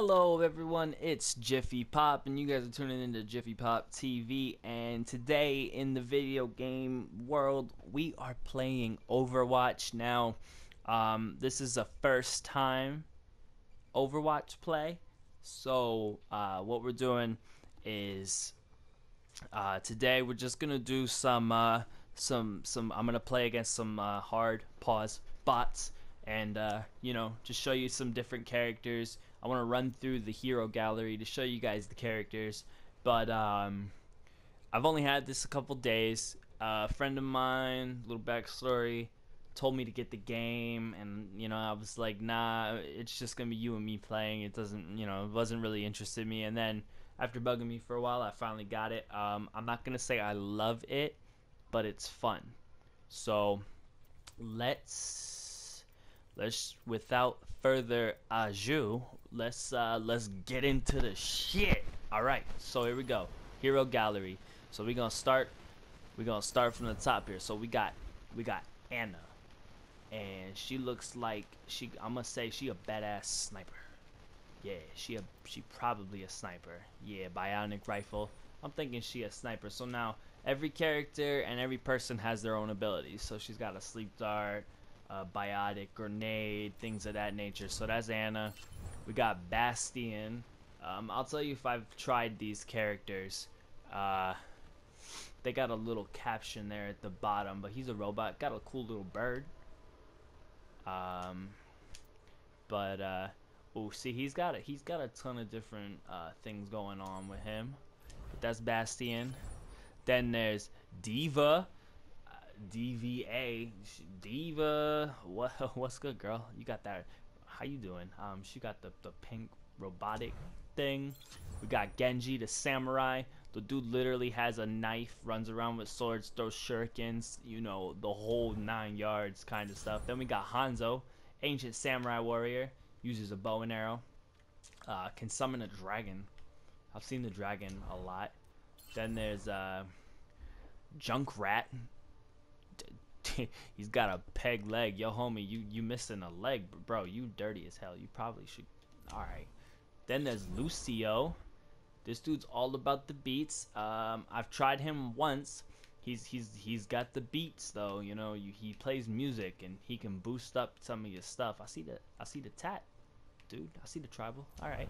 Hello everyone, it's Jiffy Pop and you guys are tuning into Jiffy Pop TV, and today in the video game world we are playing Overwatch. Now this is a first time Overwatch play, so what we're doing is today we're just gonna do some I'm gonna play against some hard pause bots and you know, just show you some different characters. I want to run through the hero gallery to show you guys the characters, but I've only had this a couple days. A friend of mine, little backstory, told me to get the game, and you know, I was like, nah, it's just gonna be you and me playing. It doesn't, you know, it wasn't really interested in me. And then after bugging me for a while, I finally got it. I'm not gonna say I love it, but it's fun. So let's without further ado, let's get into the shit. All right, so here we go. Hero gallery. So we're gonna start from the top here. So we got Anna, and she looks like I'm gonna say she a badass sniper. Yeah, she probably a sniper. Yeah, bionic rifle. I'm thinking she a sniper. So now every character and every person has their own abilities. So she's got a sleep dart, biotic grenade, things of that nature. So that's Anna. We got Bastion. I'll tell you if I've tried these characters. They got a little caption there at the bottom, but he's a robot. Got a cool little bird. Oh, see, he's got a ton of different things going on with him. But that's Bastion. Then there's D.Va. D.Va, D.Va, what's good, girl? You got that? How you doing? She got the pink robotic thing. We got Genji, the samurai. The dude literally has a knife, runs around with swords, throws shurikens, you know, the whole 9 yards kind of stuff. Then we got Hanzo, ancient samurai warrior, uses a bow and arrow, can summon a dragon. I've seen the dragon a lot. Then there's Junkrat. He's got a peg leg. Yo, homie, you missing a leg, bro. You dirty as hell. You probably should. All right. Then there's Lucio. This dude's all about the beats. I've tried him once. He's got the beats though. You know, he plays music and he can boost up some of your stuff. I see the tat, dude. I see the tribal. All right.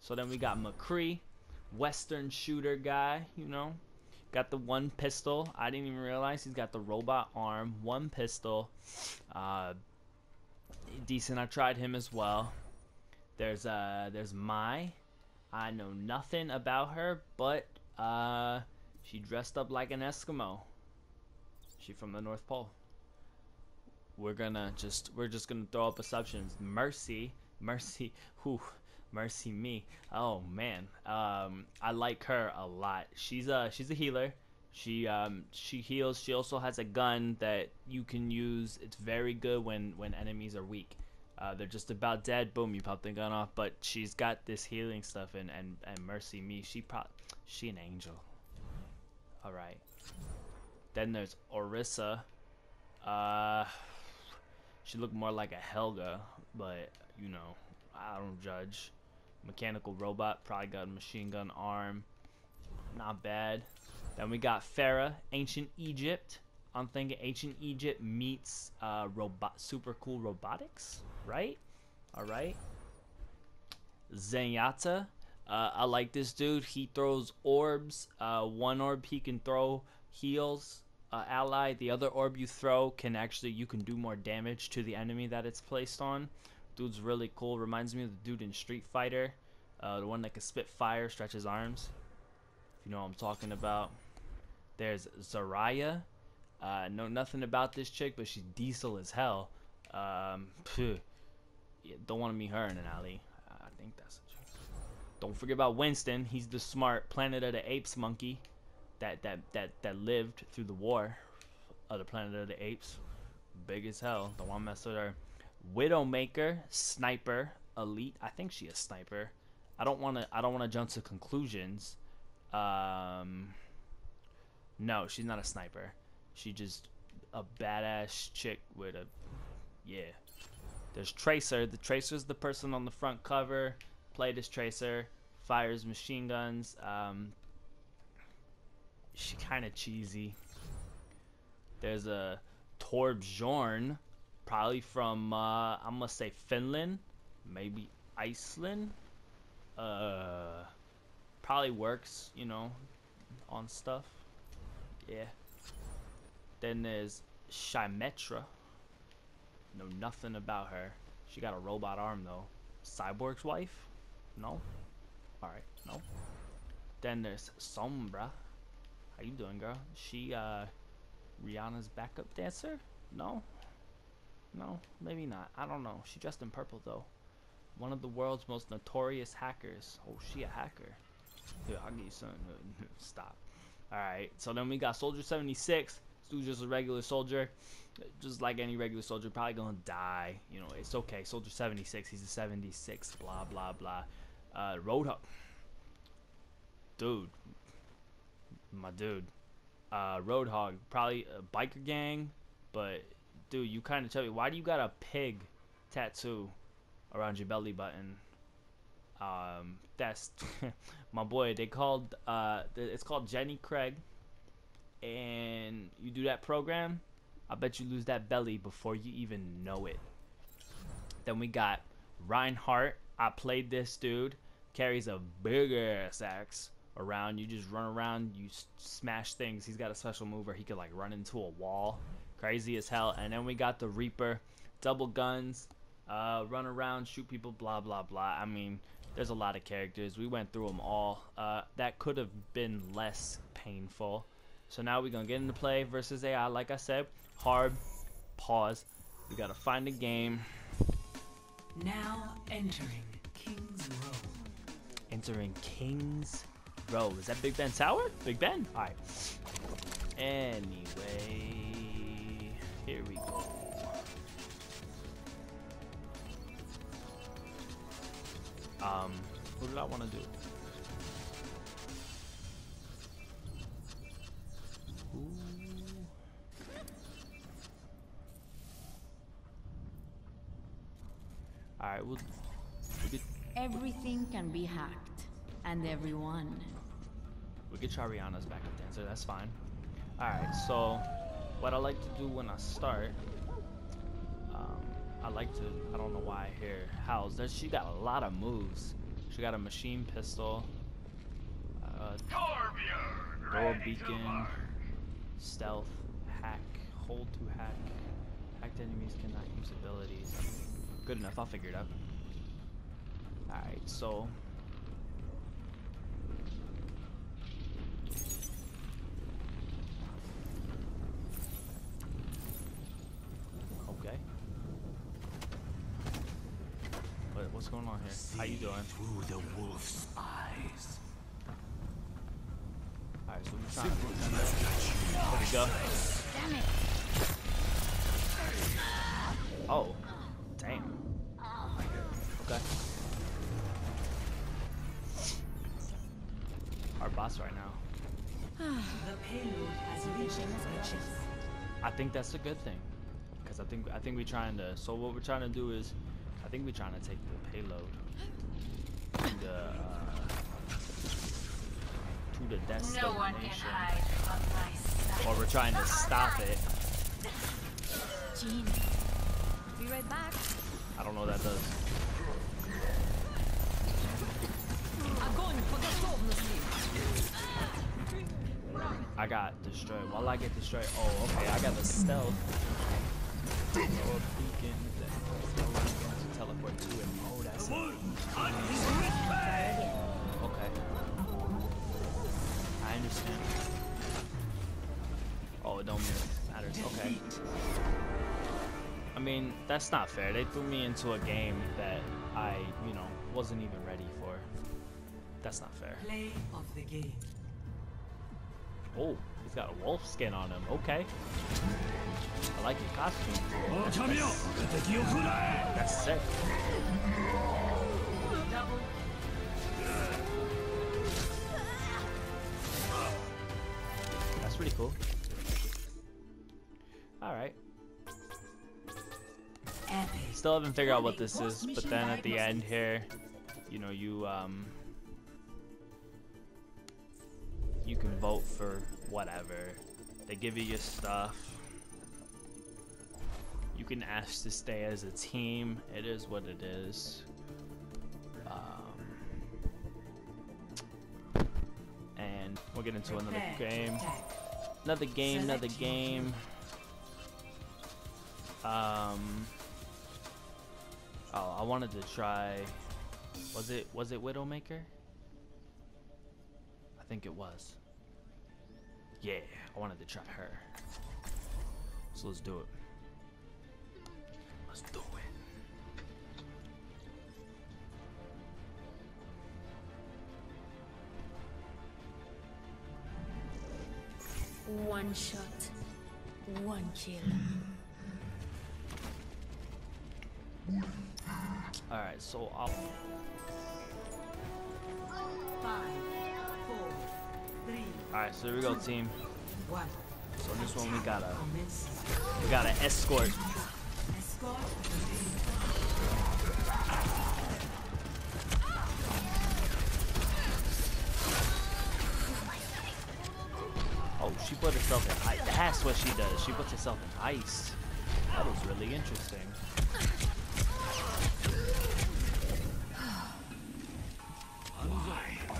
So then we got McCree, Western shooter guy. You know. Got the one pistol. I didn't even realize he's got the robot arm. One pistol. Decent. I tried him as well. There's Mai. I know nothing about her, but she dressed up like an Eskimo. She from the North Pole. We're just gonna throw up assumptions. Mercy. Whew. Mercy me. Oh man, I like her a lot. She's a healer. She heals. She also has a gun that you can use. It's very good when enemies are weak. They're just about dead. Boom, you pop the gun off. But she's got this healing stuff, and Mercy me. She an angel. All right. Then there's Orisa. She looked more like a Helga, but you know, I don't judge. Mechanical robot, probably got a machine gun arm. Not bad. Then we got Pharah, ancient Egypt. I'm thinking ancient Egypt meets super cool robotics, right? All right. Zenyatta, I like this dude. He throws orbs. One orb he can throw heals ally. The other orb you throw you can do more damage to the enemy that it's placed on. Dude's really cool. Reminds me of the dude in Street Fighter, the one that can spit fire, stretch his arms. If you know what I'm talking about. There's Zarya. Know nothing about this chick, but she's diesel as hell. Yeah, don't want to meet her in an alley. I think that's a chick. Don't forget about Winston. He's the smart Planet of the Apes monkey that lived through the war of the Planet of the Apes. Big as hell. Don't want to mess with her. Widowmaker, sniper, elite. I think she is sniper. I don't wanna jump to conclusions. No, she's not a sniper. She just a badass chick with a, yeah. There's Tracer. The Tracer's the person on the front cover. played as Tracer, fires machine guns. She's kind of cheesy. There's a Torbjorn, probably from, I'm going to say Finland, maybe Iceland. Probably works, you know, on stuff. Yeah. Then there's Symmetra. Know nothing about her. She got a robot arm, though. Cyborg's wife? No? Alright, no. Then there's Sombra. How you doing, girl? She, Rihanna's backup dancer? No? No, maybe not. I don't know. She dressed in purple, though. One of the world's most notorious hackers. Oh, she a hacker. Dude, I'll give you something. Stop. Alright, so then we got Soldier 76. This dude's just a regular soldier. Just like any regular soldier, probably gonna die. You know, it's okay. Soldier 76, he's a 76, blah, blah, blah. Roadhog. Dude. My dude. Roadhog. Probably a biker gang, but, dude, you kind of chubby. Why do you got a pig tattoo around your belly button? That's my boy. They called it's called Jenny Craig, and you do that program, I bet you lose that belly before you even know it. Then we got Reinhardt. I played this dude. Carries a big ass axe around. You just run around, you smash things. He's got a special move where he could like run into a wall. Crazy as hell. And then we got the Reaper. Double guns, run around, shoot people, blah blah blah. I mean, there's a lot of characters. We went through them all. That could have been less painful. So now we're gonna get into play versus AI. Like I said, hard pause. We gotta find a game. Now entering King's Row. Entering King's Row. Is that Big Ben Tower? Big Ben? All right. Anyway, here we go. What did I want to do? Alright, we'll get... Everything can be hacked, and everyone. We'll get Rihanna's backup dancer, that's fine. Alright, so what I like to do when I start... I like to, I don't know why I hear howls. She got a lot of moves. She got a machine pistol, door beacon, stealth, hack, hold to hack. Hacked enemies cannot use abilities. Good enough, I'll figure it out. Alright, so. What's going on here? How you doing? Through the wolf's eyes. All right, so we're trying to there we go. Damn it. Oh, damn. Okay. Our boss right now. The payload has reached its edges. I think that's a good thing, because I think we're trying to. So what we're trying to do is. I think we're trying to take the payload to the destination. No one can hide from my sight. Or we're trying to stop it. Gene, be right back. I don't know what that does. I got destroyed. While I get destroyed, oh, okay, I got the stealth. Or beacon. Teleport to him. Oh, that's it. Okay. I understand. Oh, it don't matter. Okay. I mean, that's not fair. They threw me into a game that I, you know, wasn't even ready for. That's not fair. Play of the game. Oh, he's got a wolf skin on him. Okay. I like your costume. That's sick. That's pretty cool. Alright. Still haven't figured out what this is, but then at the end here, you know, you you can vote for whatever. They give you your stuff. You can ask to stay as a team. It is what it is. And we'll get into another game. Oh, I wanted to try. Was it Widowmaker? I think it was. Yeah, I wanted to try her. So let's do it. Let's do it. One shot, one kill. All right, so I'll 5, 4, 3. All right, so here we go, team. So this one we gotta escort. Oh, she put herself in ice. That's what she does. She puts herself in ice. That was really interesting.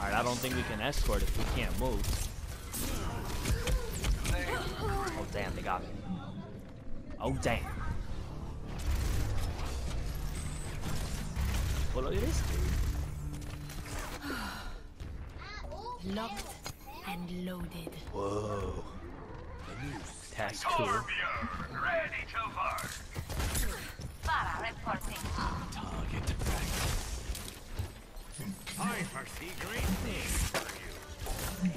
Alright, I don't think we can escort if we can't move. Oh damn, they got me. Oh damn. Well, look at this dude. Locked and loaded. Whoa. Task 2. Ready to fire. Pharah reporting. Target practice. I foresee great things for you.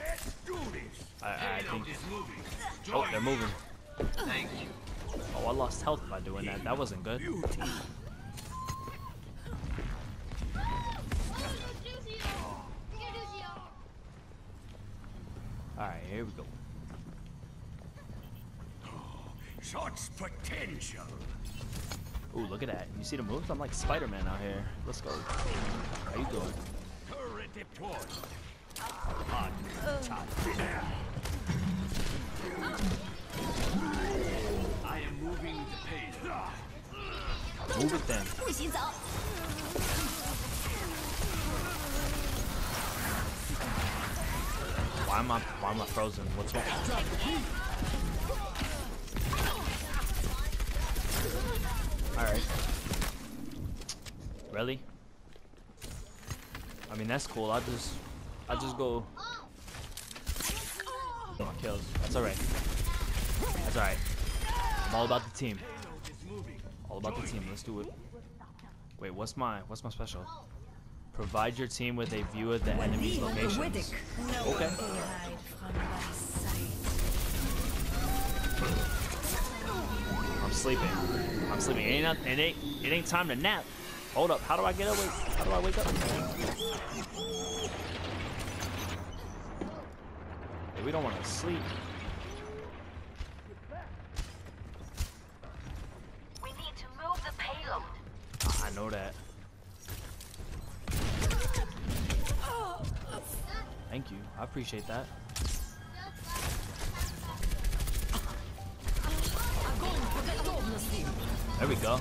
Let's do this. I think. Oh, they're moving. Thank you. Oh, I lost health by doing that. That wasn't good. Alright, here we go. Shots potential. Ooh, look at that. You see the moves? I'm like Spider-Man out here. Let's go. How you doing? Turret deployed. I am moving the pace. Move it then. Why am I frozen? What's going on? Alright. Really? I mean, that's cool. I just go. Oh, kills. That's alright. That's alright. I'm all about the team. All about the team. Let's do it. Wait, what's my special? Provide your team with a view of the enemy's locations. Okay. I'm sleeping. It ain't time to nap. Hold up. How do I get up? How do I wake up? Hey, we don't want to sleep. We need to move the payload. I know that. Thank you. I appreciate that. There we go.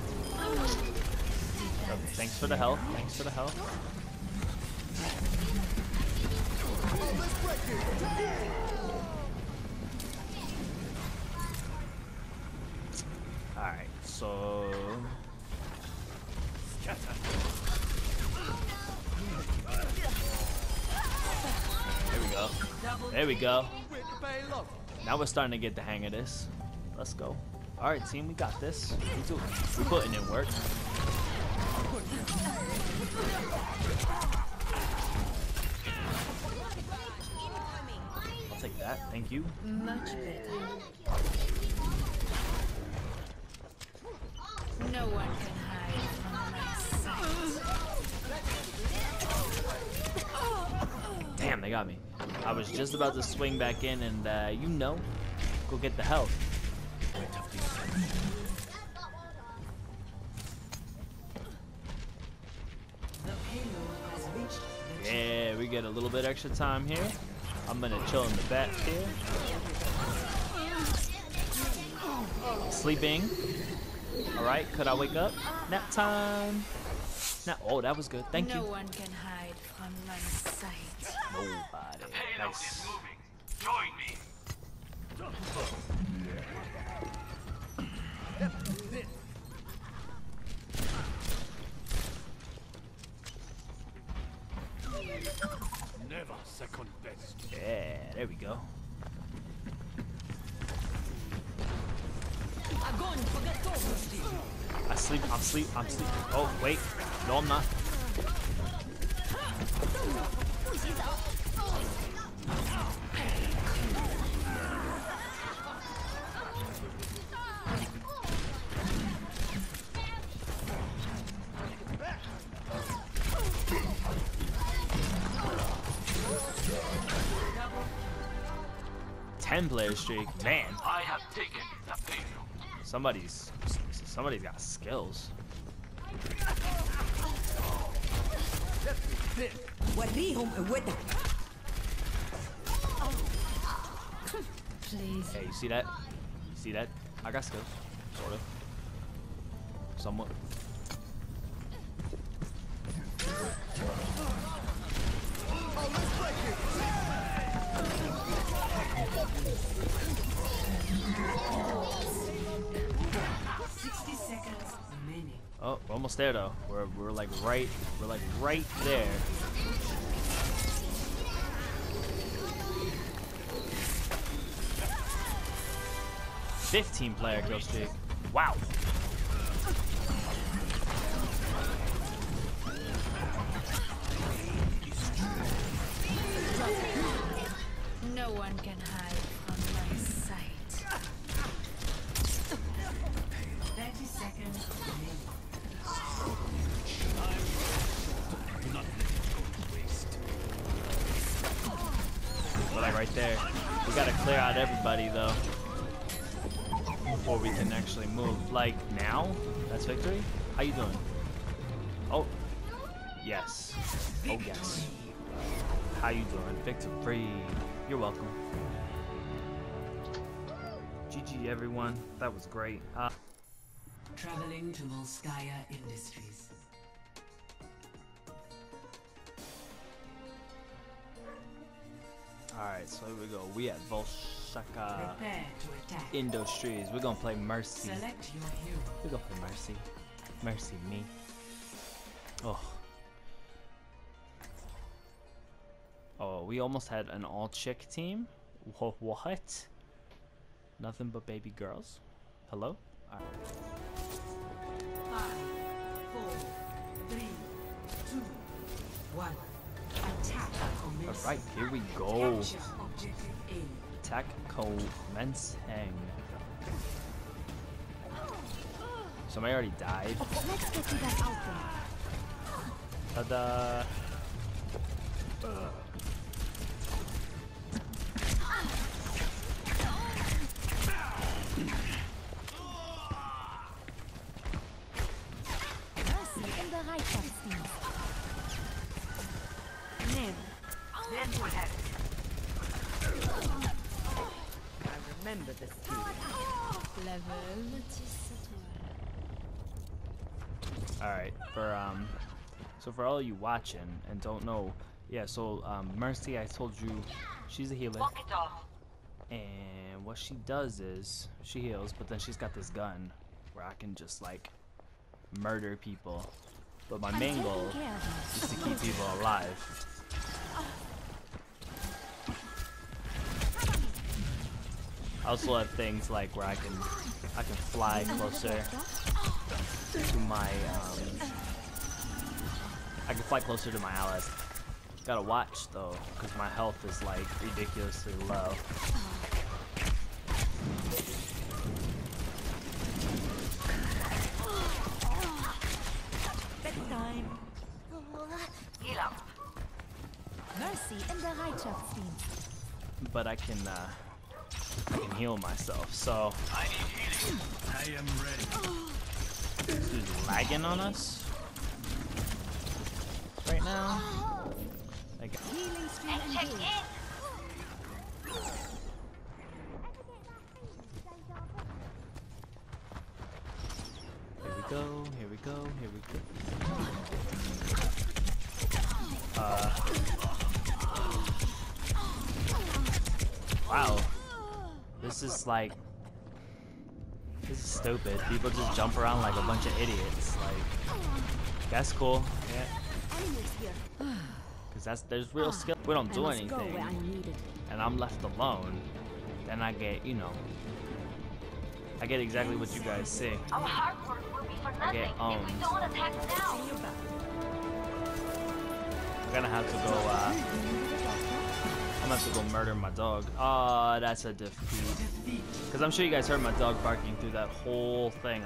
Thanks for the help. Thanks for the help. Alright, so there we go. There we go. Now we're starting to get the hang of this. Let's go. All right, team, we got this. We're putting in work. I'll take that. Thank you. Much better. No one can hide from my sight. Damn, they got me. I was just about to swing back in and, you know, go get the health. we get a little bit extra time here. I'm gonna chill in the back here. Sleeping. Alright, could I wake up? Nap time. Nap. Oh, that was good. Thank you. No one can hide from my sight. Nobody. Nice. Join me. Never second best. Yeah, there we go. I'm sleep. Oh wait, no I'm not. Player streak, man. I have taken the field. Somebody's got skills. Hey, you see that? You see that? I got skills, sort of, somewhat. Oh, we're almost there though. We're like right there. Fifteen-player kill streak. Wow. No one can hide from my sight. 30 seconds. We're like right there. We gotta clear out everybody though before we can actually move. Like now? That's victory? How you doing? Oh yes. Oh yes. How you doing? Victory. You're welcome. GG everyone. That was great. Traveling to Volskaya Industries. Alright, so here we go. We at Volskaya Industries. We're gonna play Mercy. Select your hero. We're gonna play Mercy. Mercy me. Oh. Oh, we almost had an all-chick team. What? Nothing but baby girls. Hello? Alright. 5, 4, 3, 2, 1. Attack commencing. Alright, here we go. Attack commencing. Somebody already died. Okay, let's get to that outcome. Ta-da! Alright, so for all you watching and don't know, yeah, so Mercy, I told you, she's a healer. And what she does is she heals, but then she's got this gun where I can just like murder people. But my main goal is to keep people alive. I also have things like where I can fly closer to my allies. Gotta watch though, because my health is like ridiculously low. Bedtime. Mercy in the Bereitschaftsdienst. But I can heal myself, so I need healing. I am ready. This dude's lagging on us right now. Like Here we go. Wow. This is stupid. People just jump around like a bunch of idiots. Like, that's cool. Yeah. Cause there's real skill. We don't do anything, and I'm left alone. Then I get, you know, I get exactly what you guys see. Our hard work will be for nothing if we don't attack now. I'm gonna have to go. I'm gonna have to go murder my dog. Ah, that's a defeat. Cause I'm sure you guys heard my dog barking through that whole thing.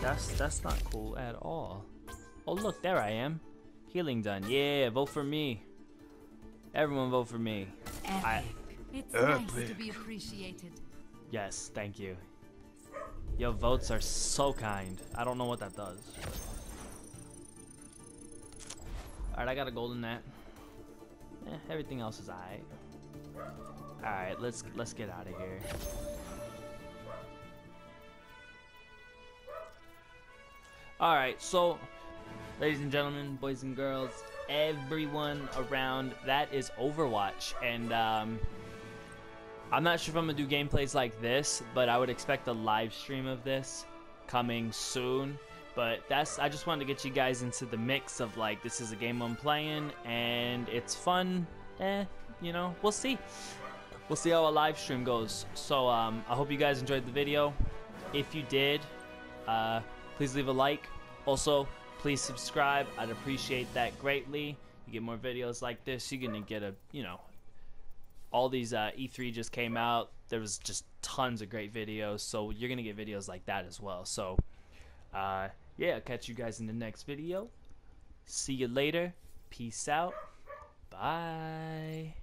That's not cool at all. Oh look, there I am. Healing done. Yeah, vote for me. Everyone vote for me. Epic. It's nice to be appreciated. Yes, thank you. Your votes are so kind. I don't know what that does. Alright, I got a golden net. Eh, everything else is alright. Alright, let's get out of here. Alright, so ladies and gentlemen, boys and girls, everyone around, that is Overwatch. And I'm not sure if I'm gonna do gameplays like this, but I would expect a live stream of this coming soon. But I just wanted to get you guys into the mix of like, this is a game I'm playing and it's fun. You know, we'll see. We'll see how a live stream goes. So I hope you guys enjoyed the video. If you did, please leave a like. Also, please subscribe. I'd appreciate that greatly. You get more videos like this, you're gonna get a, you know, all these E3 just came out. There was just tons of great videos, so you're gonna get videos like that as well. So yeah, I'll catch you guys in the next video. See you later. Peace out. Bye.